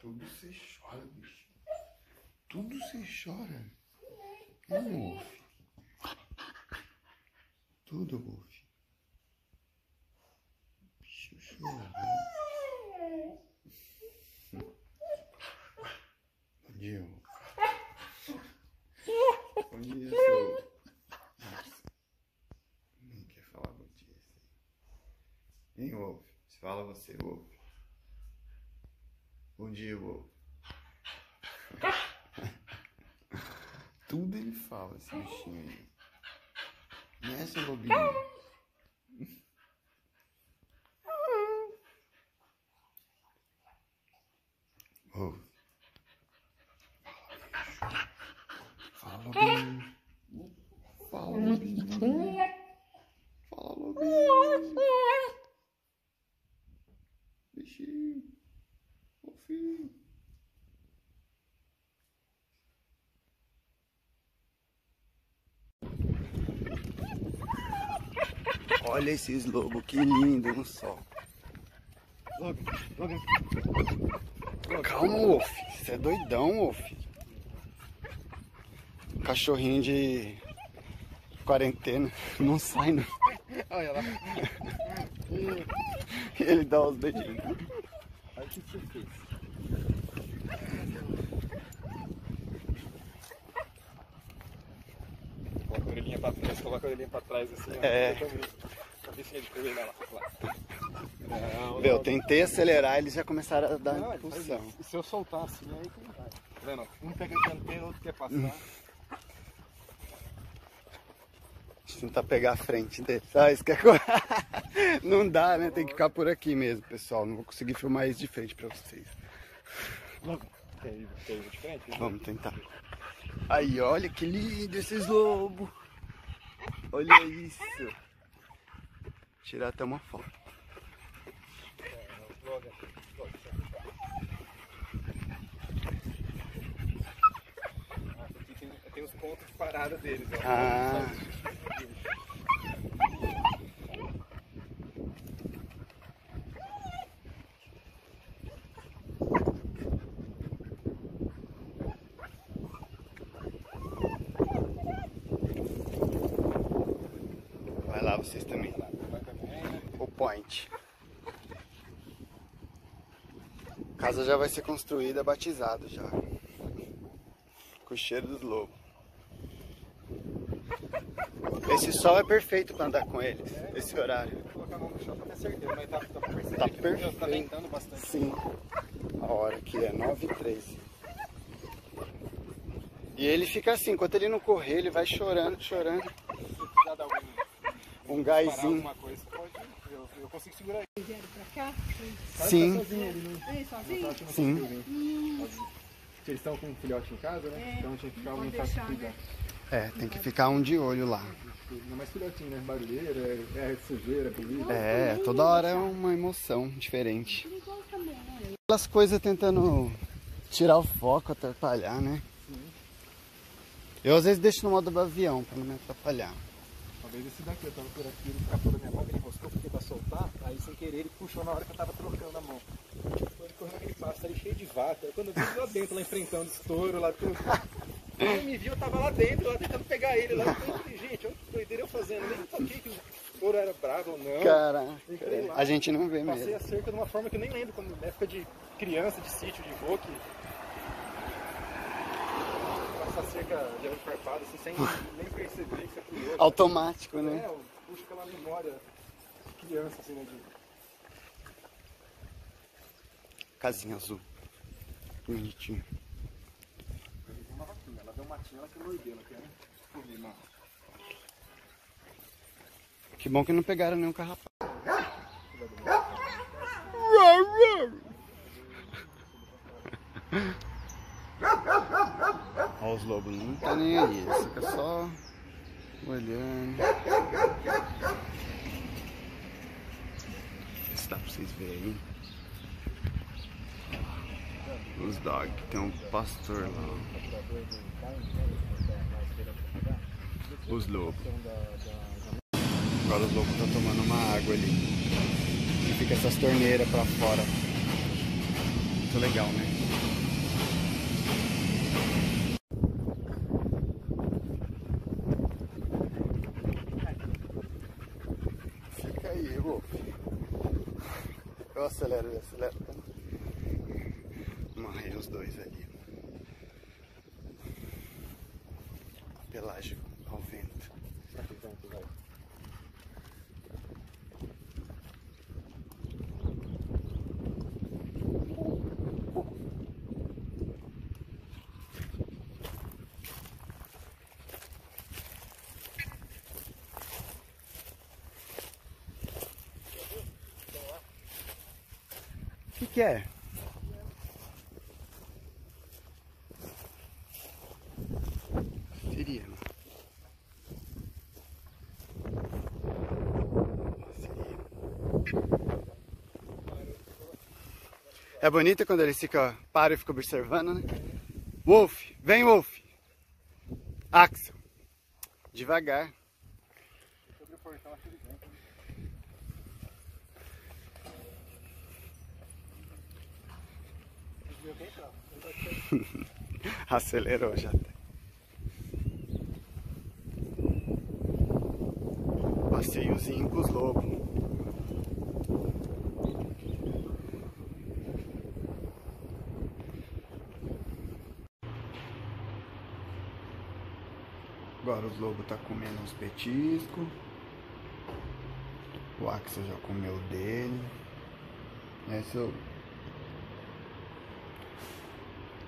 Tudo você chora, bicho. Tudo você chora. É, Wolf. Tudo, Wolf. Bicho chora. Bom dia, Wolf. Bom dia, seu... Não quer falar bom dia, assim. Hein, Wolf? Fala você, Wolf. Bom dia, Wolf. Tudo ele fala, esse bichinho aí. Não é, seu lobinho? Wolf. Fala, lobinho. Fala, lobinho. Fala, lobinho. Bichinho. Wolfinho. Olha esses lobos, que lindo no sol. Logan, Logan. Calma, Wolf. Você é doidão, Wolf. Cachorrinho de quarentena. Não sai, não. Olha lá. Ele dá os dedinhos. Olha o que você fez. Coloca a orelhinha pra trás, assim. É. Cabecinha de coelho lá. Eu tentei acelerar, eles já começaram a dar impulsão. E se eu soltar assim, aí que vai. Tá vendo? Um pega a canteira, outro quer passar. Tentar pegar a frente dele. Ah, isso que é... Não dá, né? Tem que ficar por aqui mesmo, pessoal. Não vou conseguir filmar isso de frente pra vocês. Vamos tentar. Aí, olha que lindo esses lobos. Olha isso. Vou tirar até uma foto. Tem os pontos de parada deles, ó. Ah. Vai lá vocês também. O point. A casa já vai ser construída, batizado já. Com o cheiro dos lobos. Esse sol é perfeito para andar com eles, esse horário. Vou colocar a mão no chão pra ter certeza, mas tá perfeito. Tá ventando bastante. Sim. A hora que é 9h13. E ele fica assim, enquanto ele não correr, ele vai chorando, chorando. Se eu precisar dar um gásinho. Eu consigo segurar ele. Eles vieram pra cá? Sim. Sozinho? Sim. Eles estão com um filhote em casa, né? Então tinha que ficar um em casa que cuidar. É, tem que ficar um de olho lá. Não é mais filhotinho, né? Barulheira, é sujeira, polícia. É, toda hora é uma emoção diferente. Aquelas coisas tentando tirar o foco, atrapalhar, né? Eu às vezes deixo no modo do avião pra não me atrapalhar. Uma vez esse daqui, eu tava por aqui, ele escapou da minha mão, ele enroscou porque pra soltar, aí sem querer ele puxou na hora que eu tava trocando a mão. Quando ele correu aquele pássaro cheio de vaca, quando eu vi lá dentro, lá enfrentando estouro, lá tudo. Ele me viu, eu tava lá dentro tentando pegar ele, lá dentro. Gente, olha que doideira eu fazendo, nem toquei que o touro era bravo ou não. Caraca, a gente não vê mesmo. Passei a cerca de uma forma que eu nem lembro, quando na época de criança, de sítio, de vô, que... Passar a cerca de olho farpado, assim, sem nem perceber que você criou. Automático, né? É, puxa aquela memória de criança, assim, né? Casinha azul. Bonitinho. Ela deu uma matinha, ela que mordeu, ela quer comer, mano. Que bom que não pegaram nenhum carrapato. Olha os lobos, não tá nem aí, fica só olhando. Isso dá pra vocês verem. Os dogs, tem um pastor lá. Os lobos. Agora os lobos estão tomando uma água ali. E fica essas torneiras pra fora. muito legal, né? Fica aí, Wolf. Eu acelero, eu acelero. Amarrei os dois ali. Pelágico ao vento. O que é? Sirena. É bonito quando eles ficam, param e ficam observando, né? Wolf, vem Wolf! Axel, devagar. Acelerou já até. Passeiozinho com os lobos. Agora os lobos tá comendo uns petiscos. O Axel já comeu dele. Esse eu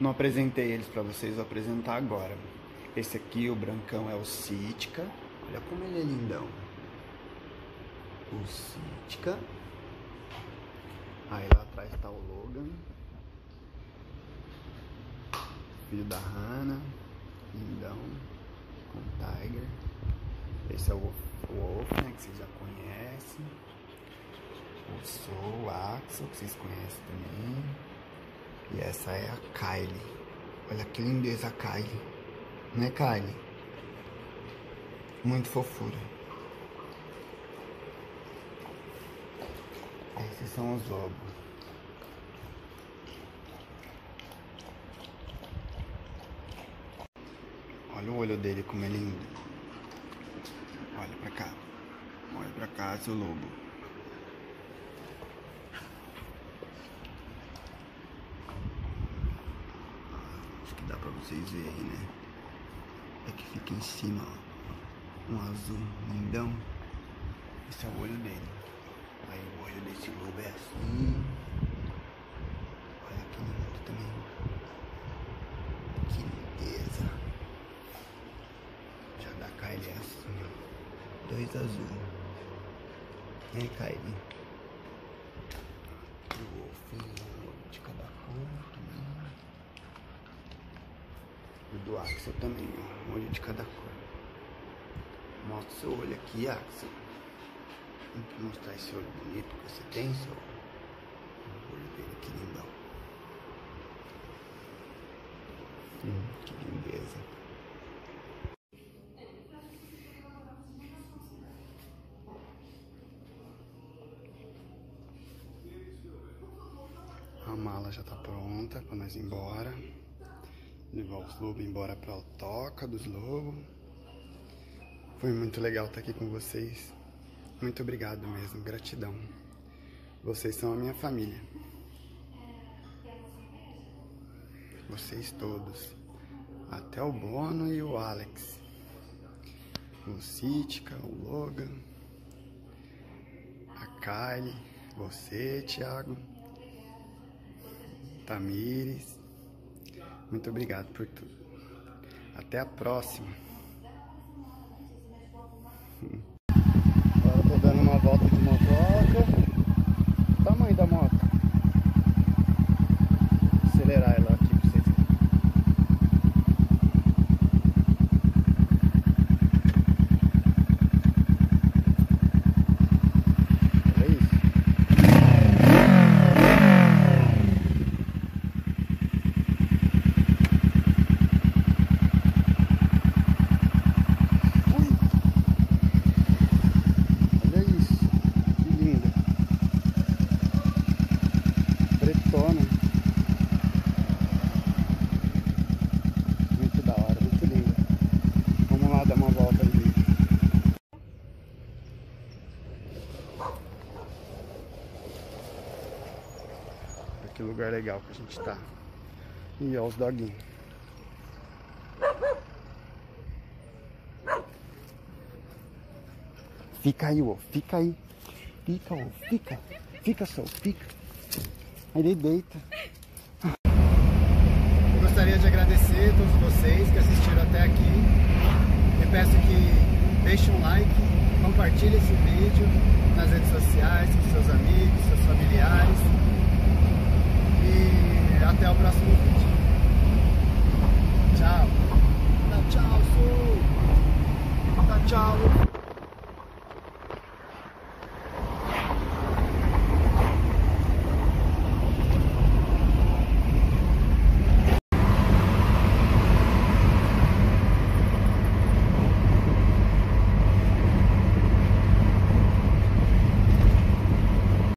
não apresentei eles pra vocês, vou apresentar agora. Esse aqui, o brancão, é o Sitka. Olha como ele é lindão. O Sitka. Aí lá atrás tá o Logan. Filho da Hannah. Lindão. Com o Tiger. Esse é o Wolf, né, que vocês já conhecem. Eu sou o Axel, que vocês conhecem também. E essa é a Kylie. Olha que lindeza a Kylie. Né, Kylie? Muito fofura. Esses são os lobos. Olha o olho dele como é lindo. Olha pra cá. Olha pra cá, seu lobo. Dá pra vocês verem, né? É que fica em cima, ó. Um azul lindão. Esse é o olho dele. Aí o olho desse globo é assim. Olha que lindo também. Que lindeza. Já da Kylie é assim, ó. Dois azul. E aí, Kylie? O Wolf de cada cor também. O do Axel também, ó. Um olho de cada cor. Mostra o seu olho aqui, Axel. Tem que mostrar esse olho bonito que você tem, seu. O olho dele aqui lindão. Que lindeza. A mala já tá pronta pra nós ir embora. Levar os lobos embora pra toca dos lobos. Foi muito legal estar aqui com vocês. Muito obrigado mesmo, gratidão. Vocês são a minha família. Vocês todos. Até o Bono e o Alex. O Sitka, o Logan. A Kylie. Você, Thiago. Tamires. Muito obrigado por tudo. Até a próxima. Agora eu tô dando uma volta de motoca. Tamanho da moto. Vou acelerar ela aqui pra vocês verem. Olha isso. Pretona. que lugar legal que a gente tá. E olha os doguinhos. Fica aí, Wolf, fica aí. Fica, Wolf, fica. Fica, Sol, fica. Ele deita. Eu gostaria de agradecer a todos vocês que assistiram até aqui. Eu peço que deixem um like, compartilhem esse vídeo nas redes sociais, com seus amigos, seus familiares. E até o próximo vídeo. Tchau. Dá tchau, Sol. Dá tchau.